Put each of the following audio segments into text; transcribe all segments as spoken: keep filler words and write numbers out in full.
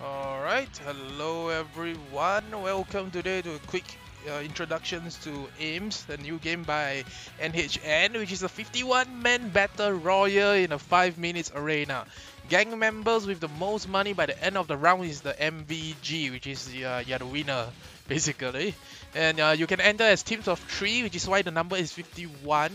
Alright, hello everyone, welcome today to a quick uh, introductions to AIMS, the new game by N H N, which is a fifty-one man battle royal in a five minutes arena. Gang members with the most money by the end of the round is the M V G, which is the, uh, you're the winner, basically. And uh, you can enter as teams of three, which is why the number is fifty-one.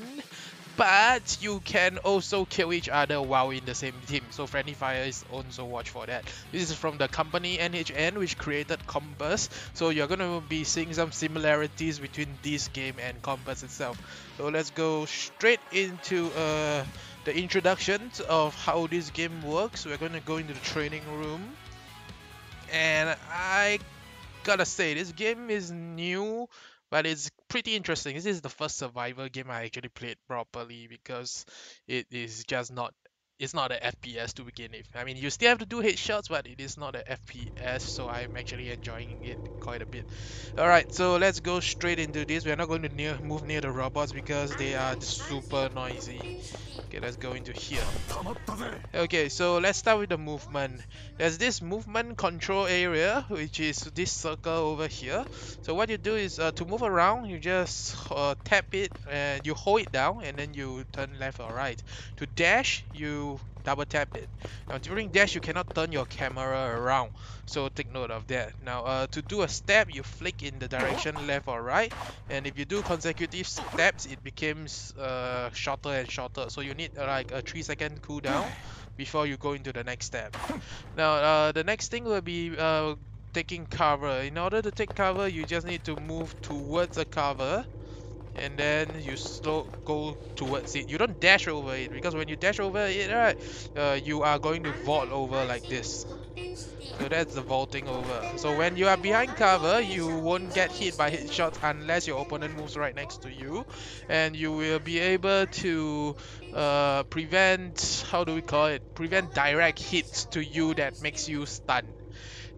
But you can also kill each other while in the same team, so friendly fire is on, so watch for that. This is from the company N H N, which created Compass, so you're gonna be seeing some similarities between this game and Compass itself. So let's go straight into uh, the introductions of how this game works. We're gonna go into the training room, and I gotta say this game is new, but it's pretty interesting. This is the first survival game I actually played properly, because it is just not, it's not an F P S to begin with. I mean, you still have to do headshots, but it is not an F P S, so I'm actually enjoying it quite a bit. Alright, so let's go straight into this. We're not going to near, move near the robots because they are super noisy. Okay, let's go into here. Okay, so let's start with the movement. There's this movement control area, which is this circle over here. So what you do is uh, to move around, you just uh, tap it, and you hold it down, and then you turn left or right. To dash, you double tap it. Now during dash you cannot turn your camera around, so take note of that. Now uh, to do a step, you flick in the direction left or right, and if you do consecutive steps it becomes uh, shorter and shorter, so you need uh, like a three second cooldown before you go into the next step. Now uh, the next thing will be uh, taking cover. In order to take cover you just need to move towards a cover, and then you slow go towards it. You don't dash over it, because when you dash over it, right, uh, you are going to vault over like this. So that's the vaulting over. So when you are behind cover, you won't get hit by headshots unless your opponent moves right next to you, and you will be able to uh, prevent, how do we call it, prevent direct hits to you that makes you stunned.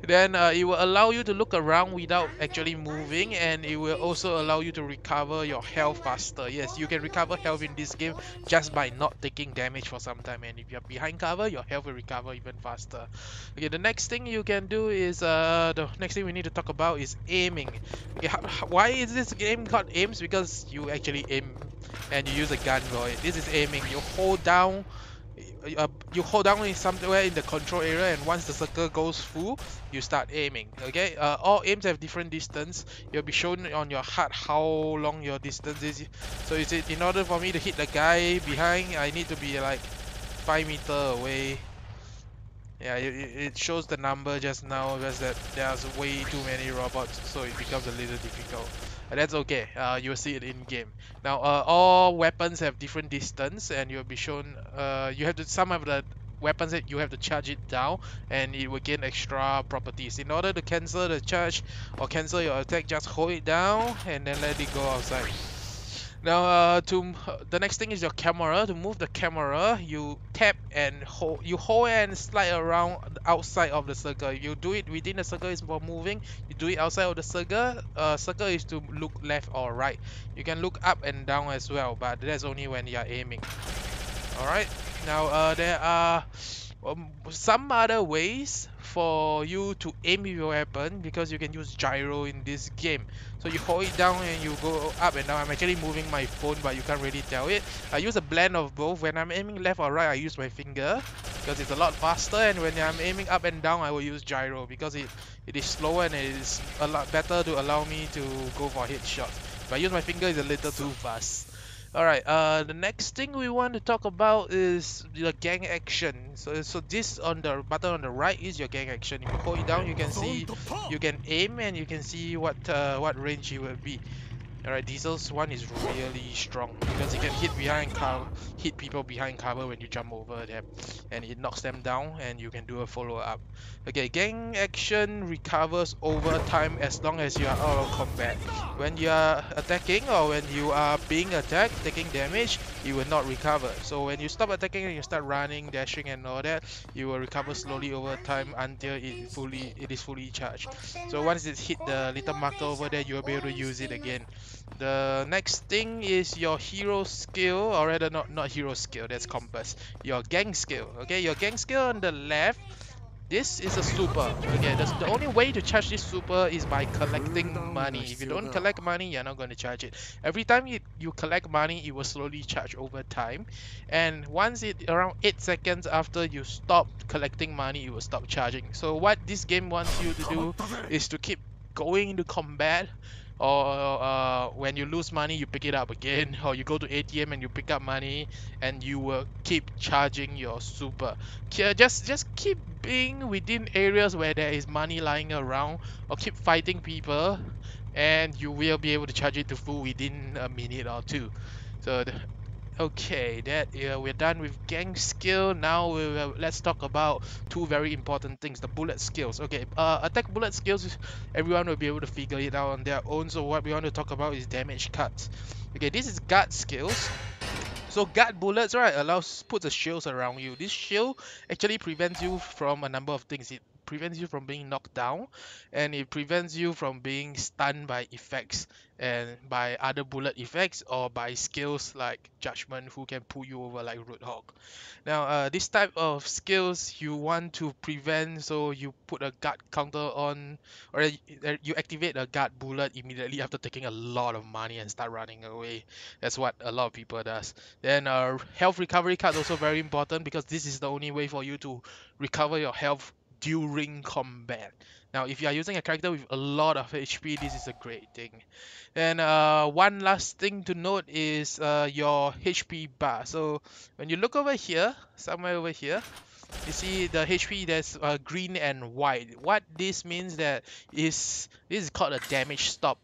Then uh, it will allow you to look around without actually moving, and it will also allow you to recover your health faster. Yes, you can recover health in this game just by not taking damage for some time, and if you're behind cover, your health will recover even faster. Okay, the next thing you can do is, uh, the next thing we need to talk about is aiming. Okay, how, how, why is this game called AIMS? Because you actually aim and you use a gun for it. This is aiming. You hold down Uh, you hold down in somewhere in the control area, and once the circle goes full you start aiming. Okay, uh, all aims have different distance. You'll be shown on your H U D how long your distance is. So you see, in order for me to hit the guy behind, I need to be like five meter away. Yeah, it, it shows the number just now, just that there's way too many robots, so it becomes a little difficult. That's okay, uh, you'll see it in game. Now uh, all weapons have different distance, and you'll be shown uh, you have to, some of the weapons that you have to charge it down, and it will gain extra properties. In order to cancel the charge or cancel your attack, just hold it down and then let it go outside. Now uh, to uh, the next thing is your camera. To move the camera, you tap and hold, you hold and slide around outside of the circle. If you do it within the circle is for moving, you do it outside of the circle, uh, circle is to look left or right. You can look up and down as well, but that's only when you are aiming. Alright, now uh, there are um, some other ways for you to aim with your weapon, because you can use gyro in this game. So you hold it down and you go up and down. I'm actually moving my phone, but you can't really tell it. I use a blend of both. When I'm aiming left or right, I use my finger because it's a lot faster, and when I'm aiming up and down, I will use gyro because it, it is slower and it is a lot better to allow me to go for headshots. If I use my finger, it's a little too fast. Alright, uh, the next thing we want to talk about is the gang action. So, so this on the button on the right is your gang action. If you hold it down, you can see, you can aim, and you can see what uh, what range it will be. Alright, Diesel's one is really strong because it can hit behind cover, hit people behind cover when you jump over them, and it knocks them down, and you can do a follow up. Okay, gang action recovers over time as long as you are out of combat. When you are attacking or when you are being attacked, taking damage, you will not recover. So when you stop attacking and you start running, dashing and all that, you will recover slowly over time until it fully it is fully charged. So once it's hit the little marker over there, you will be able to use it again. The next thing is your hero skill, or rather not not hero skill, that's Compass, your gang skill. Okay, your gang skill on the left This is a super. Okay, that's the only way to charge this super is by collecting money. If you don't collect money, you're not going to charge it. Every time you, you collect money, it will slowly charge over time. And once it around eight seconds after you stop collecting money, it will stop charging. So what this game wants you to do is to keep going into combat. Or uh, when you lose money, you pick it up again, or you go to A T M and you pick up money, and you will keep charging your super. Just just keep being within areas where there is money lying around, or keep fighting people, and you will be able to charge it to full within a minute or two. So, the, okay, that uh, we're done with gang skill. Now we will, let's talk about two very important things: the bullet skills. Okay, uh, attack bullet skills. Everyone will be able to figure it out on their own. So what we want to talk about is damage cuts. Okay, this is guard skills. So guard bullets, right, allows puts a shield around you. This shield actually prevents you from a number of things. It prevents you from being knocked down, and it prevents you from being stunned by effects and by other bullet effects, or by skills like Judgment, who can pull you over like Roothawk. Now uh, this type of skills you want to prevent, so you put a guard counter on, or you activate a guard bullet immediately after taking a lot of money and start running away. That's what a lot of people does. Then uh, health recovery card is also very important, because this is the only way for you to recover your health during combat. Now if you are using a character with a lot of H P, this is a great thing. And uh, one last thing to note is uh, your H P bar. So when you look over here, somewhere over here, you see the H P that's uh, green and white. What this means that is, this is called a damage stop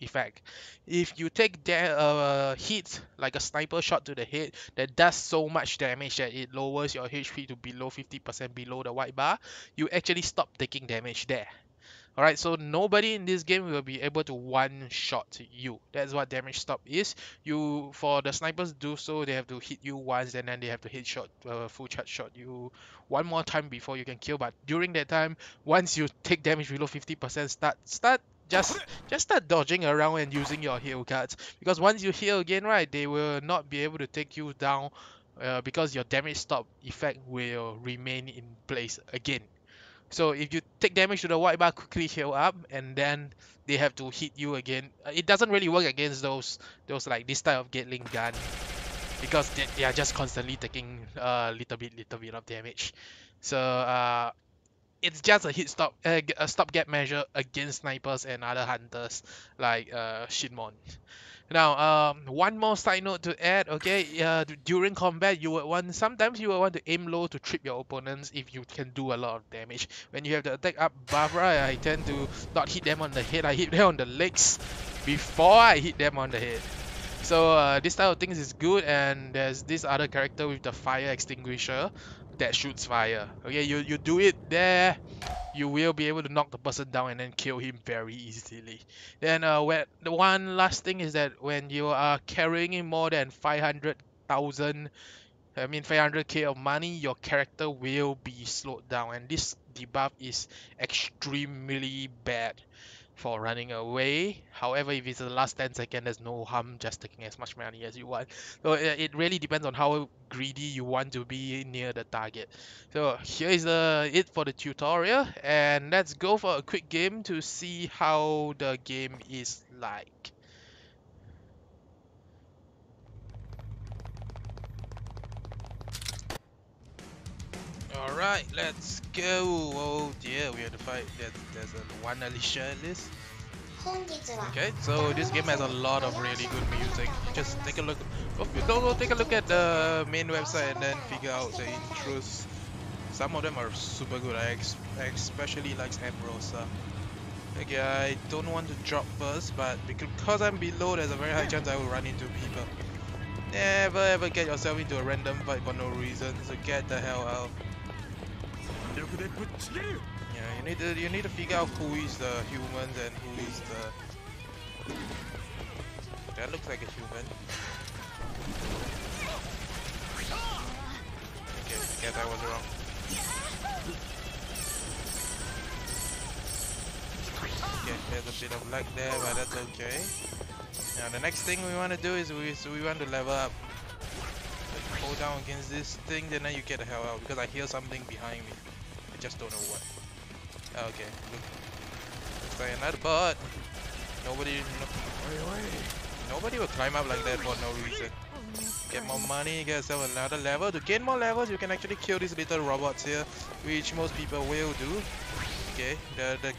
effect. If you take a uh, hit, like a sniper shot to the head, that does so much damage that it lowers your H P to below fifty percent below the white bar, you actually stop taking damage there. Alright, so nobody in this game will be able to one-shot you. That's what damage stop is. You, for the snipers to do so, they have to hit you once, and then they have to headshot, uh, full charge shot you one more time before you can kill. But during that time, once you take damage below fifty percent, start, start Just, just start dodging around and using your heal cards, because once you heal again, right, they will not be able to take you down, uh, because your damage stop effect will remain in place again. So if you take damage to the white bar, quickly heal up, and then they have to hit you again. It doesn't really work against those, those like this type of Gatling gun, because they, they are just constantly taking a uh, little bit, little bit of damage. So. Uh, It's just a hit stop, uh, a stopgap measure against snipers and other hunters like uh, Shinmon. Now, um, one more side note to add. Okay, uh, during combat, you would want sometimes you would want to aim low to trip your opponents if you can do a lot of damage. When you have the attack up buff, right, I tend to not hit them on the head. I hit them on the legs before I hit them on the head. So uh, this type of things is good. And there's this other character with the fire extinguisher that shoots fire. Okay, you, you do it there, you will be able to knock the person down and then kill him very easily. Then uh, when, the one last thing is that when you are carrying in more than five hundred thousand, I mean five hundred K of money, your character will be slowed down, and this debuff is extremely bad for running away. However, if it's the last ten seconds, there's no harm just taking as much money as you want. So it really depends on how greedy you want to be near the target. So here is the, it for the tutorial, and let's go for a quick game to see how the game is like. Alright, let's go. Oh dear, we had to fight. There's a one Alicia in this. Okay, so this game has a lot of really good music. Just take a look. Oh, don't take a look at the main website and then figure out the intros. Some of them are super good. I, ex I especially like Ambrosa. Okay, I don't want to drop first, but because I'm below, there's a very high chance I will run into people. Never ever get yourself into a random fight for no reason. So get the hell out. Yeah, you need to you need to figure out who is the humans and who is the. That looks like a human. Okay, guess I was wrong. Okay, there's a bit of luck there, but that's okay. Now the next thing we want to do is we so we want to level up. So you hold down against this thing, and then you get the hell out, because I hear something behind me. just don't know what. Okay, look. Let's try another bot. Nobody, no, nobody will climb up like that for no reason. Get more money, get yourself another level. To gain more levels, you can actually kill these little robots here, which most people will do. Okay, the, the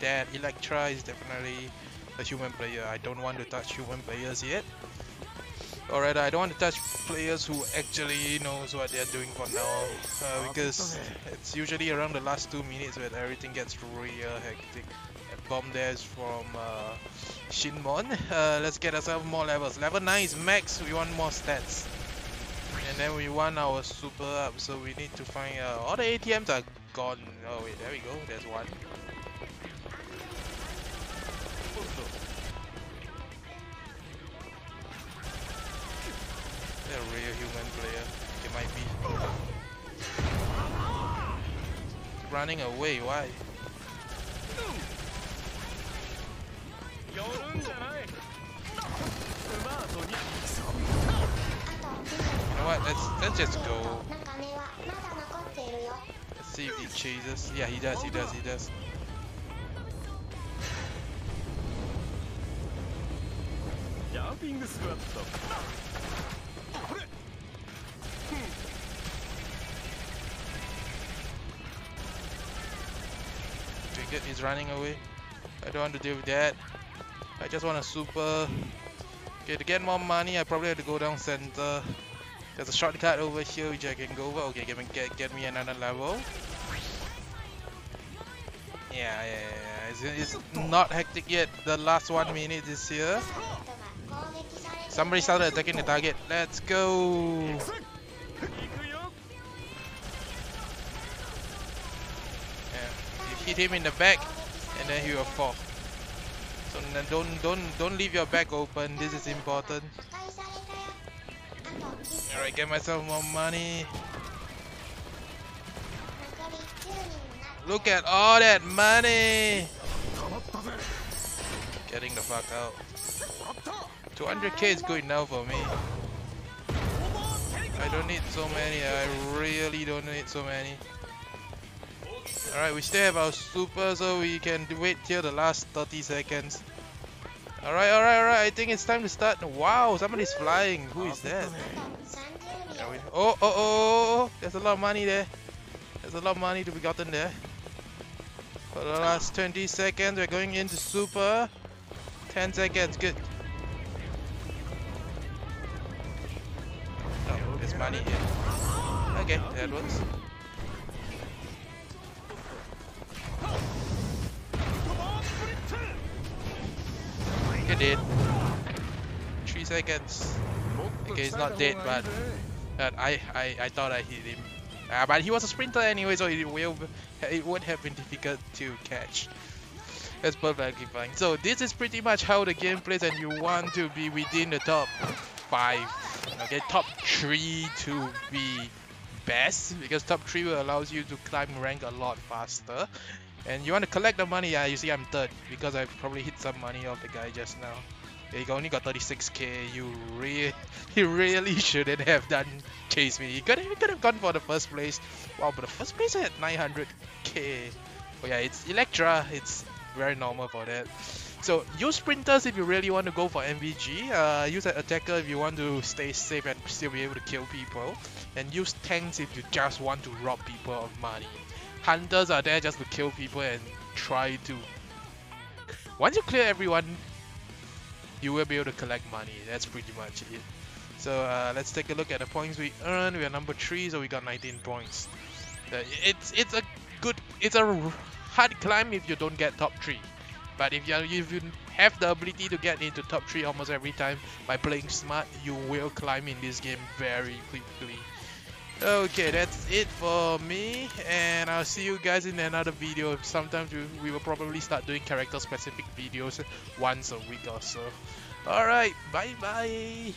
that Electra is definitely a human player. I don't want to touch human players yet. Alright, I don't want to touch players who actually knows what they're doing for now, uh, because it's usually around the last two minutes where everything gets real hectic. A bomb dash from uh, Shinmon. Uh, let's get ourselves more levels. Level nine is max. We want more stats, and then we want our super up. So we need to find uh, all the A T Ms are gone. Oh wait, there we go. There's one. A real human player, it might be. Running away, why? You know what? Let's let's just go. Let's see if he chases. Yeah, he does. He does. He does. Jumping squat. Triggered, he's running away. I don't want to deal with that. I just want a super. Okay, to get more money I probably have to go down center. There's a shortcut over here which I can go over. Okay, get me, get, get me another level. Yeah, yeah, yeah. It's, it's not hectic yet. The last one minute is here. Somebody started attacking the target. Let's go! Yeah. You hit him in the back and then he will fall. So don't don't don't leave your back open, this is important. Alright, get myself more money. Look at all that money! Getting the fuck out. two hundred K is good enough for me. I don't need so many. I really don't need so many. Alright, we still have our super, so we can wait till the last thirty seconds. Alright, alright, alright. I think it's time to start. Wow, somebody's flying. Who is that? Oh, oh, oh. There's a lot of money there. There's a lot of money to be gotten there. For the last twenty seconds, we're going into super. ten seconds. Good. Money here. Okay, that works. You're dead. Three seconds. Okay, he's not dead, but but I I I thought I hit him. Uh, but he was a sprinter anyway, so it will it would have been difficult to catch. That's perfectly fine. So this is pretty much how the game plays, and you want to be within the top five. Okay, top three to be best, because top three will allows you to climb rank a lot faster. And you want to collect the money. Yeah, you see I'm third because I probably hit some money off the guy just now. Yeah, he only got thirty-six K. You really, he really shouldn't have done chase me. He could have, he could have gone for the first place. Wow, but the first place I had nine hundred K. Oh yeah, it's Electra. It's very normal for that. So use sprinters if you really want to go for M V G, uh, use an attacker if you want to stay safe and still be able to kill people, and use tanks if you just want to rob people of money. Hunters are there just to kill people and try to... Once you clear everyone, you will be able to collect money. That's pretty much it. So uh, let's take a look at the points we earned. We are number three, so we got nineteen points. Uh, it's, it's a good... It's a hard climb if you don't get top three. But if you, if you have the ability to get into top three almost every time by playing smart, you will climb in this game very quickly. Okay, that's it for me, and I'll see you guys in another video. Sometimes we, we will probably start doing character specific videos once a week or so. Alright, bye bye!